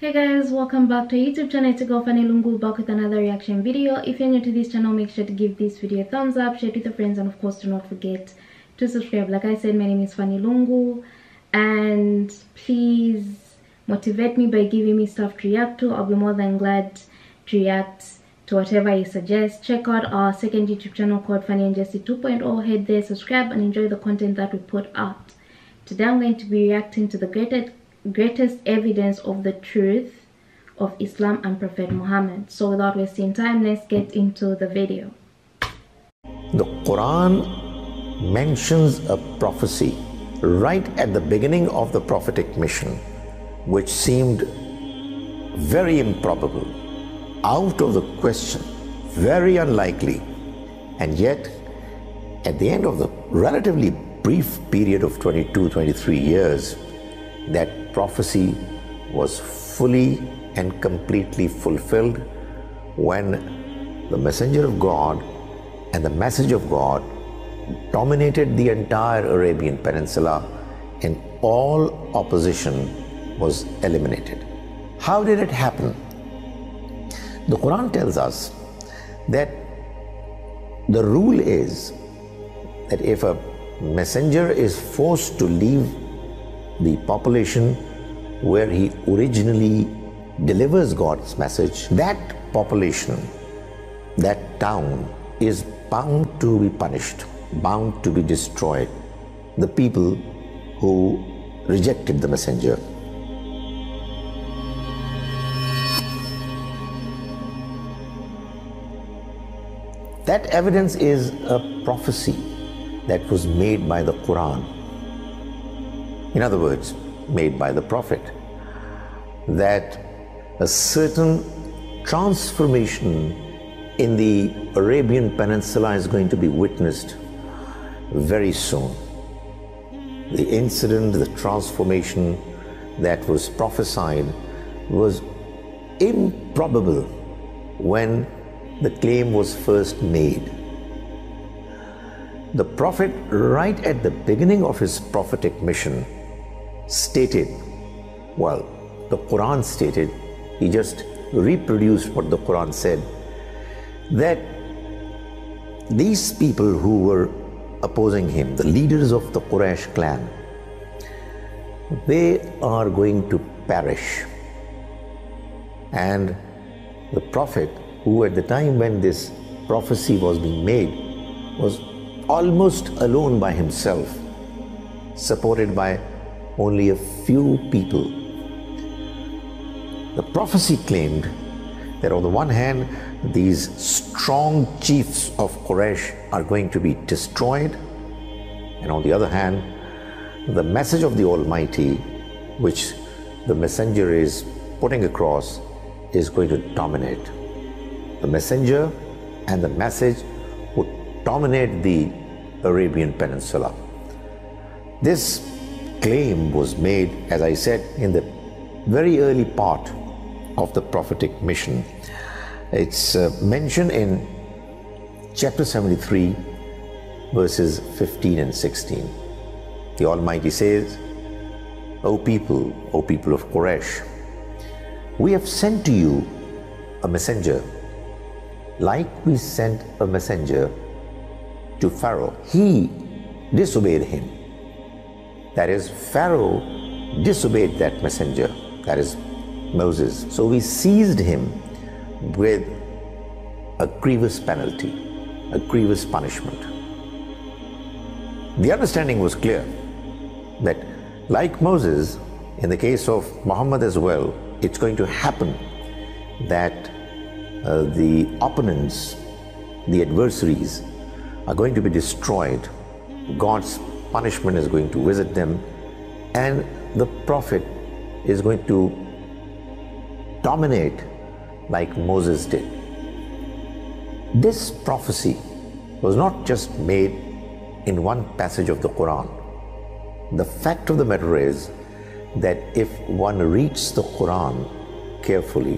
Hey guys, welcome back to YouTube channel. It's your girl Fanny Lungu, back with another reaction video. If you're new to this channel, make sure to give this video a thumbs up, share it with your friends, and of course do not forget to subscribe. Like I said, my name is Fanny Lungu, and please motivate me by giving me stuff to react to. I'll be more than glad to react to whatever you suggest. Check out our second YouTube channel called Fanny and Jesse 2.0. head there, subscribe, and enjoy the content that we put out. Today I'm going to be reacting to the greatest evidence of the truth of Islam and Prophet Muhammad. So without wasting time, let's get into the video. The Quran mentions a prophecy right at the beginning of the prophetic mission, which seemed very improbable, out of the question, very unlikely, and yet at the end of the relatively brief period of 22-23 years, that prophecy was fully and completely fulfilled when the messenger of God and the message of God dominated the entire Arabian Peninsula and all opposition was eliminated. How did it happen? The Quran tells us that the rule is that if a messenger is forced to leave the population where he originally delivers God's message, that population, that town is bound to be punished, bound to be destroyed. The people who rejected the messenger. That evidence is a prophecy that was made by the Quran. In other words, made by the Prophet, that a certain transformation in the Arabian Peninsula is going to be witnessed very soon. The incident, the transformation that was prophesied was improbable when the claim was first made. The Prophet, right at the beginning of his prophetic mission, stated, well, the Quran stated, he just reproduced what the Quran said, that these people who were opposing him, the leaders of the Quraysh clan, they are going to perish. And the Prophet, who at the time when this prophecy was being made, was almost alone by himself, supported by only a few people. The prophecy claimed that on the one hand, these strong chiefs of Quraysh are going to be destroyed, and on the other hand, the message of the Almighty, which the messenger is putting across, is going to dominate. The messenger and the message would dominate the Arabian Peninsula. This claim was made, as I said, in the very early part of the prophetic mission. It's mentioned in chapter 73, verses 15 and 16. The Almighty says, O people of Quraysh, we have sent to you a messenger, like we sent a messenger to Pharaoh. He disobeyed him. That is, Pharaoh disobeyed that messenger, that is Moses. So we seized him with a grievous penalty, a grievous punishment. The understanding was clear that, like Moses, in the case of Muhammad as well, it's going to happen that the opponents, the adversaries, are going to be destroyed. God's punishment is going to visit them, and the Prophet is going to dominate like Moses did. This prophecy was not just made in one passage of the Quran. The fact of the matter is that if one reads the Quran carefully,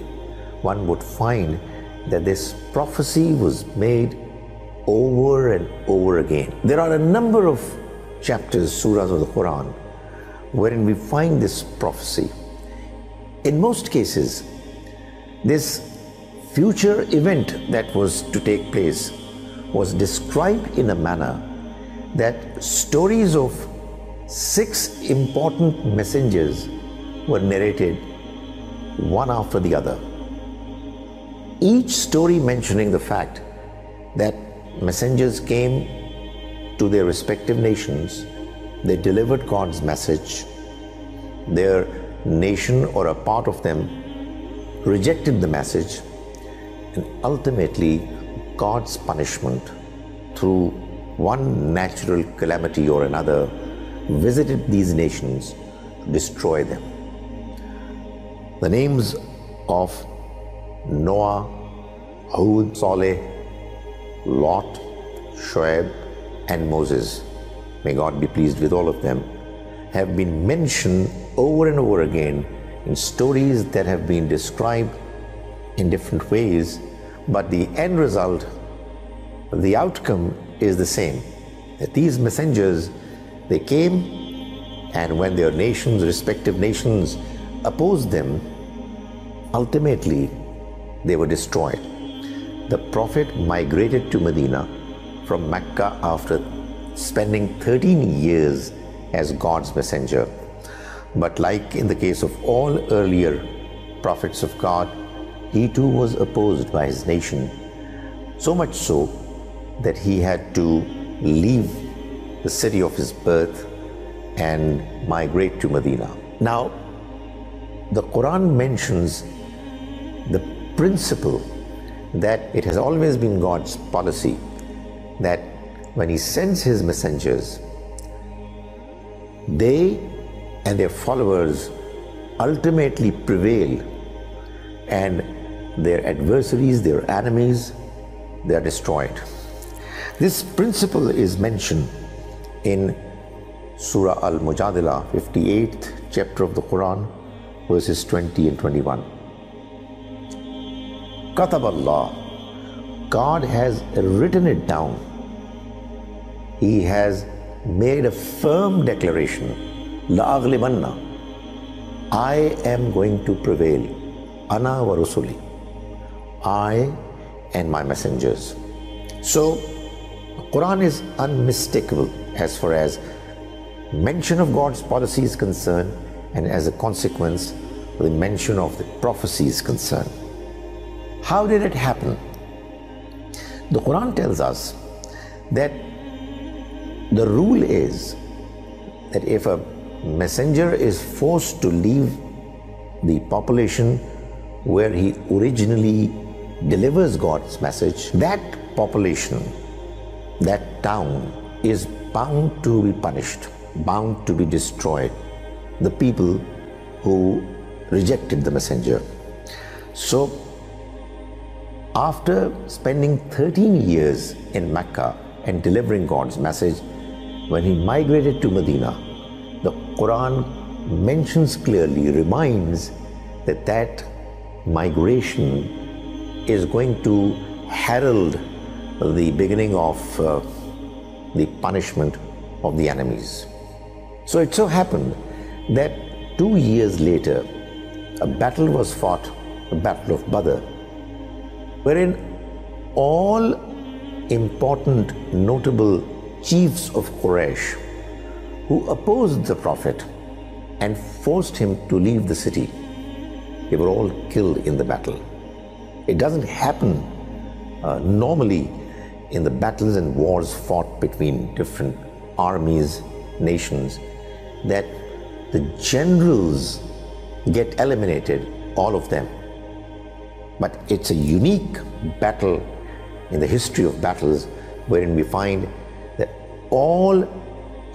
one would find that this prophecy was made over and over again. There are a number of chapters, surahs of the Quran, wherein we find this prophecy. in most cases, this future event that was to take place was described in a manner that stories of 6 important messengers were narrated one after the other, each story mentioning the fact that messengers came to their respective nations, they delivered God's message, their nation or a part of them rejected the message, and ultimately God's punishment through one natural calamity or another visited these nations to destroy them. The names of Noah, Ahud, Saleh, Lot, Shoeb and Moses, may God be pleased with all of them, have been mentioned over and over again in stories that have been described in different ways, but the end result, the outcome is the same, that these messengers, they came, and when their nations, respective nations, opposed them, ultimately they were destroyed. The Prophet migrated to Medina from Mecca after spending 13 years as God's messenger. But like in the case of all earlier prophets of God, he too was opposed by his nation, so much so that he had to leave the city of his birth and migrate to Medina. Now, the Quran mentions the principle that it has always been God's policy that when he sends his messengers, they and their followers ultimately prevail, and their adversaries, their enemies, they are destroyed. This principle is mentioned in Surah Al-Mujadilah, 58th chapter of the Quran, verses 20 and 21. Kataballah, God has written it down. He has made a firm declaration. La aghlibanna, I am going to prevail. Ana wa rusuli, I and my messengers. So, Quran is unmistakable as far as mention of God's policy is concerned, and as a consequence, the mention of the prophecy is concerned. How did it happen? The Quran tells us that the rule is that if a messenger is forced to leave the population where he originally delivers God's message, that population, that town is bound to be punished, bound to be destroyed, the people who rejected the messenger. So, after spending 13 years in Mecca and delivering God's message, when he migrated to Medina, the Quran mentions clearly, reminds that that migration is going to herald the beginning of the punishment of the enemies. So it so happened that 2 years later, a battle was fought, the Battle of Badr, wherein all important notable chiefs of Quraysh who opposed the Prophet and forced him to leave the city, they were all killed in the battle. It doesn't happen normally in the battles and wars fought between different armies, nations, that the generals get eliminated, all of them. But it's a unique battle in the history of battles wherein we find that all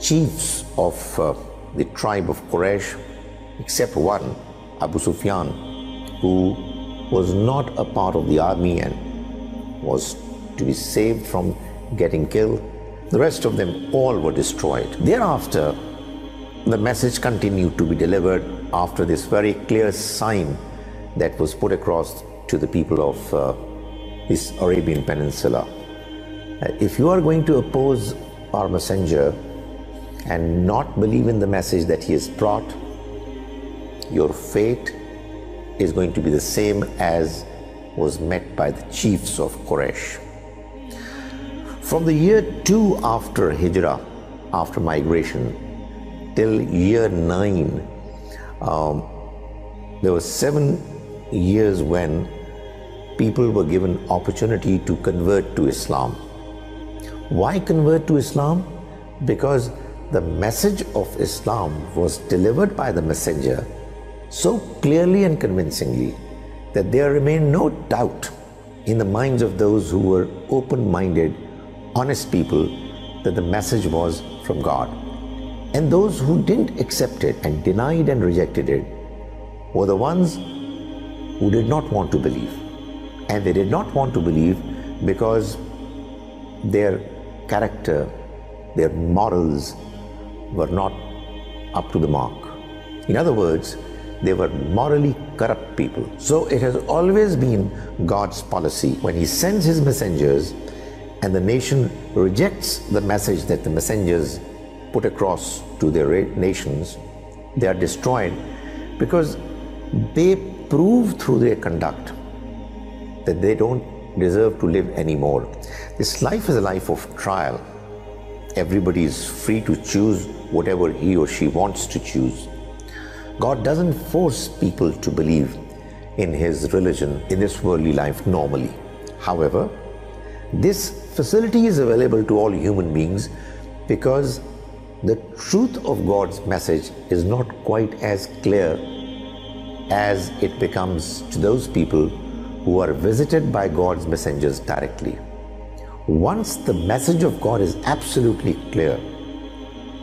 chiefs of the tribe of Quraysh, except one, Abu Sufyan, who was not a part of the army and was to be saved from getting killed. The rest of them all were destroyed. Thereafter, the message continued to be delivered after this very clear sign that was put across to the people of this Arabian Peninsula. If you are going to oppose our messenger and not believe in the message that he has brought, your fate is going to be the same as was met by the chiefs of Quraysh. From the year 2 after Hijrah, after migration, till year 9, there were 7 years when people were given opportunity to convert to Islam. Why convert to Islam? Because the message of Islam was delivered by the messenger so clearly and convincingly that there remained no doubt in the minds of those who were open-minded, honest people, that the message was from God. And those who didn't accept it and denied and rejected it were the ones who did not want to believe. And they did not want to believe because their character, their morals were not up to the mark. In other words, they were morally corrupt people. So it has always been God's policy when He sends His messengers and the nation rejects the message that the messengers put across to their nations, they are destroyed because they prove through their conduct that they don't deserve to live anymore. This life is a life of trial. Everybody is free to choose whatever he or she wants to choose. God doesn't force people to believe in His religion in this worldly life normally. However, this facility is available to all human beings because the truth of God's message is not quite as clear as it becomes to those people who are visited by God's messengers directly. Once the message of God is absolutely clear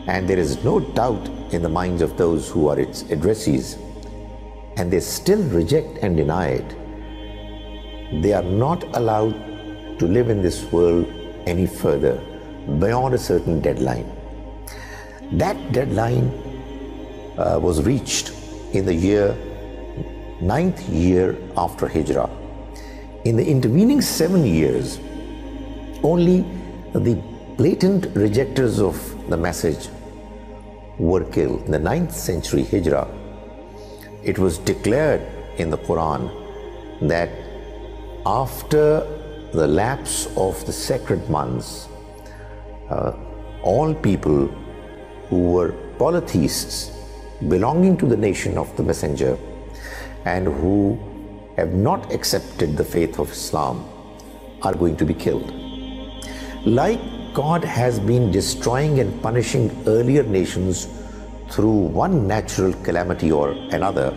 and there is no doubt in the minds of those who are its addressees, and they still reject and deny it, they are not allowed to live in this world any further beyond a certain deadline. That deadline was reached in the year 9th year after Hijrah. In the intervening 7 years, only the blatant rejectors of the message were killed. In the 9th century Hijrah, it was declared in the Quran that after the lapse of the sacred months, all people who were polytheists belonging to the nation of the messenger and who have not accepted the faith of Islam are going to be killed. Like God has been destroying and punishing earlier nations through one natural calamity or another,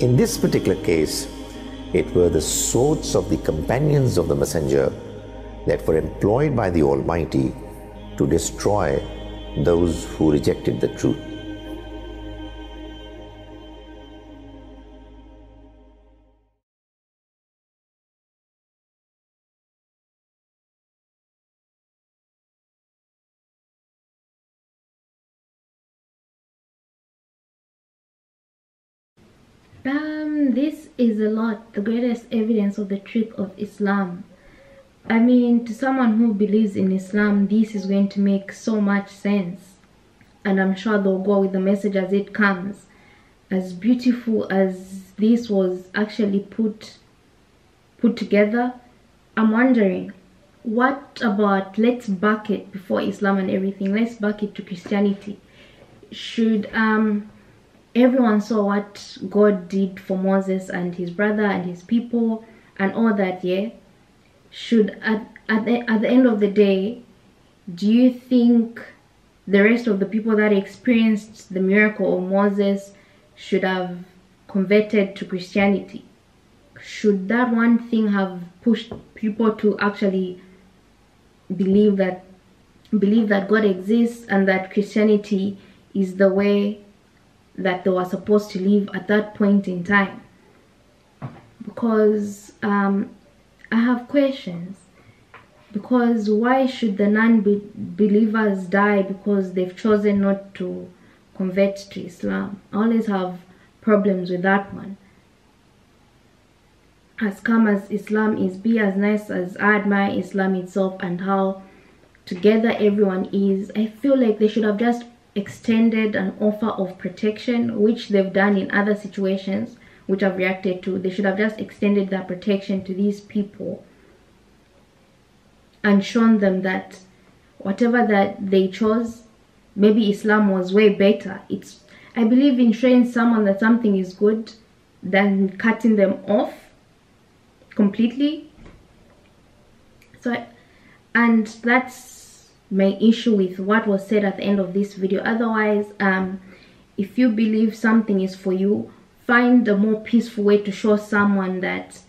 in this particular case, it were the swords of the companions of the messenger that were employed by the Almighty to destroy those who rejected the truth. This is a lot, the greatest evidence of the truth of Islam. I mean, to someone who believes in Islam, this is going to make so much sense. And I'm sure they'll go with the message as it comes. As beautiful as this was actually put together, I'm wondering, what about, let's back it before Islam and everything, let's back it to Christianity. Should, everyone saw what God did for Moses and his brother and his people and all that, yeah? Should, at the end of the day, do you think the rest of the people that experienced the miracle of Moses should have converted to Christianity? Should that one thing have pushed people to actually believe that God exists and that Christianity is the way that they were supposed to live at that point in time? Because I have questions. Because why should the non-believers die because they've chosen not to convert to Islam? I always have problems with that one. As calm as Islam is, be as nice as I admire Islam itself and how together everyone is, I feel like they should have just extended an offer of protection, which they've done in other situations which I've reacted to. They should have just extended that protection to these people and shown them that whatever that they chose, maybe Islam was way better. It's, I believe in showing someone that something is good than cutting them off completely. So, and that's my issue with what was said at the end of this video. Otherwise, if you believe something is for you, find a more peaceful way to show someone that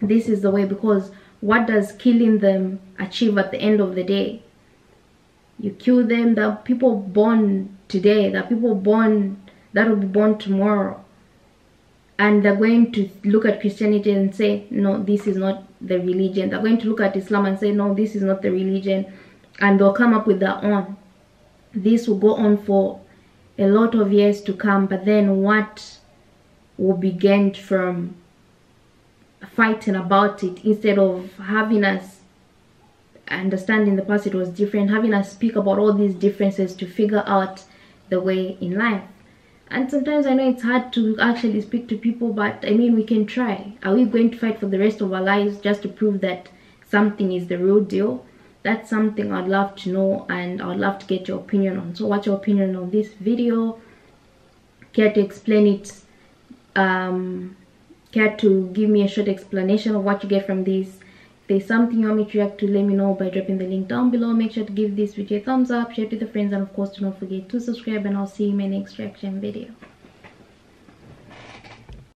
this is the way. Because what does killing them achieve at the end of the day? You kill them, the people born today, the people born that will be born tomorrow, and they're going to look at Christianity and say, no, this is not the religion. They're going to look at Islam and say, no, this is not the religion, and they'll come up with their own. This will go on for a lot of years to come, but then what will be gained from fighting about it instead of having us understand in the past it was different, having us speak about all these differences to figure out the way in life? And sometimes I know it's hard to actually speak to people, but I mean, we can try. Are we going to fight for the rest of our lives just to prove that something is the real deal? That's something I'd love to know, and I'd love to get your opinion on. So what's your opinion on this video? Care to explain it? Care to give me a short explanation of what you get from this? If there's something you want me to react to, let me know by dropping the link down below. Make sure to give this video a thumbs up, share it with your friends, and of course do not forget to subscribe, and I'll see you in my next reaction video.